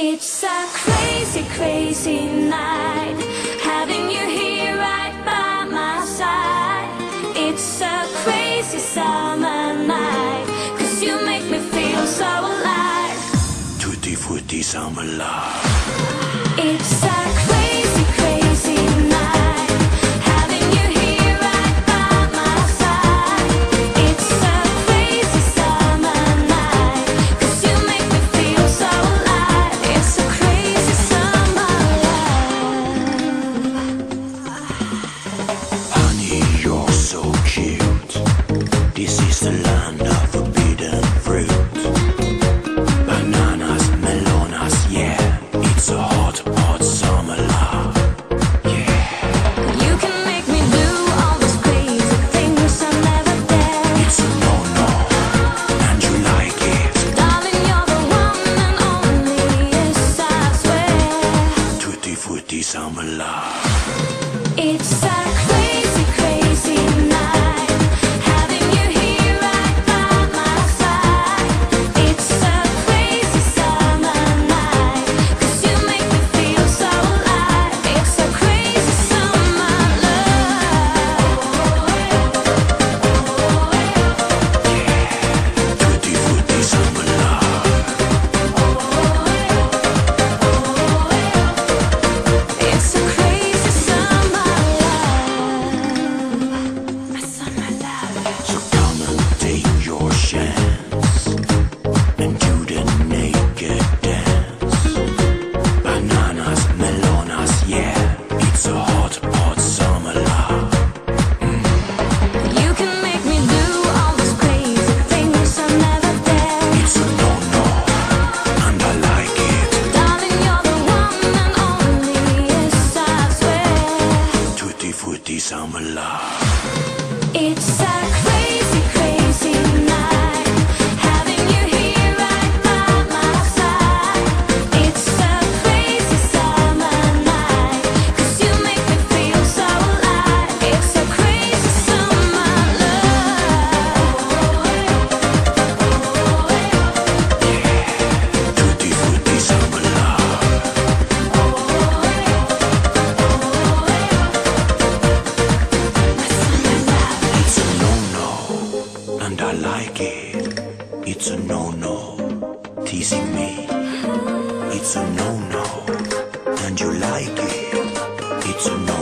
It's a crazy, crazy night, having you here right by my side. It's a crazy summer night, 'cause you make me feel so alive. Tutti Frutti, I'm alive. It's a crazy, crazy night, having you here right by my side. It's a crazy summer night, 'cause you make me feel so alive. It's a crazy summer night. Honey, you're so cute. This is the land of forbidden fruit. Bananas, melonas, yeah. It's a hot, hot summer love. You can make me do all these crazy things I never did. It's a no-no, and you like it. Darling, you're the one and only, yes, I swear. Tutti Frutti, summer love. It's a crazy, crazy night, having you here right by my side. It's a crazy summer night, 'cause you make me feel so alive. It's a crazy summer love. Tutti Frutti, summer love. It's a crazy summer love. My summer love. So come and take your chance and do the naked dance. Bananas, melonas, yeah. It's a hot, hot summer love. You can make me do all these crazy things I never did. It's a no-no, and I like it. Darling, you're the one and only, yes, I swear. Tutti Frutti, summer love. It's a crazy, crazy night, having you here right by my side. It's a crazy summer night, 'cause you make me feel so alive. It's a crazy summer love. Tutti Frutti, summer love. It's a no-no, and I like it. It's a no-no, teasing me. It's a no-no, and you like it. It's a no-no.